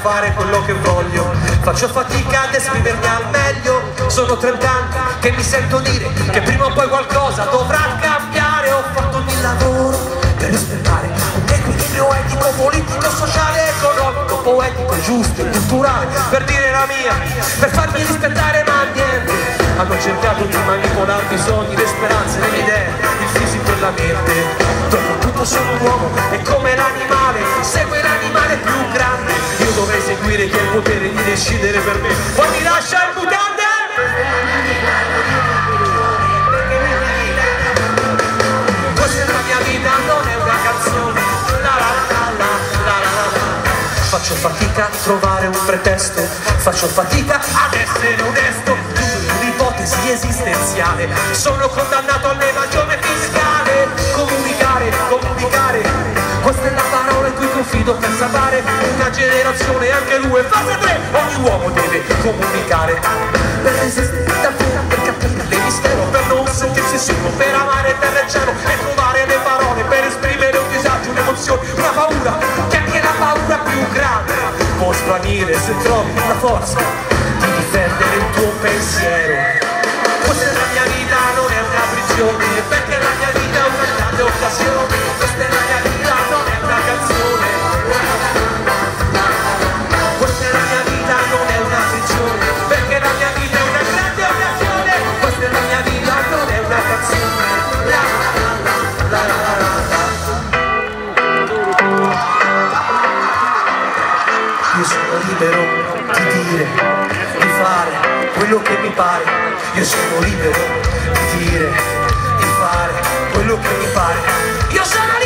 fare quello che voglio, faccio fatica ad esprimermi al meglio, sono 30 anni che mi sento dire che prima o poi qualcosa dovrà cambiare. Ho fatto il lavoro per rispettare un equilibrio etico, politico, sociale, economico, poetico, giusto e culturale, per dire la mia, per farmi rispettare, ma niente, hanno cercato di manipolarmi i sogni, le speranze, le idee, il fisico e la mente. Dopo tutto sono un uomo e come l'animale segue l'animale più grande. Io dovrei seguire chi ha il potere di decidere per me, poi mi lascia il mutante. Questa è la mia vita, non è una canzone, la la la la la. Faccio fatica a trovare un pretesto, faccio fatica ad essere onesto, un'ipotesi esistenziale, sono condannato all'evasione fiscale. Comunicare, comunicare, questa è la parola in cui confido per salvare una generazione, anche lui, fase 3, ogni uomo deve comunicare. Per resistere davvero, per capire il mistero, per non sentirsi solo, per amare terra e cielo e trovare le parole per esprimere un disagio, un'emozione, una paura, che anche la paura più grande può svanire se trovi la forza di difendere il tuo pensiero. Questa è la mia vita, non è una prigione, perché la mia vita è una grande occasione. Questa è la mia vita, non è una canzone. Questa è la mia vita, non è una prigione, perché la mia vita è una grande occasione. Questa è la mia vita, non è una canzone. La la la la la la la. Io sono libero di dire, di fare quello che mi pare. Io sono libero di dire, di fare quello che mi pare. Io sono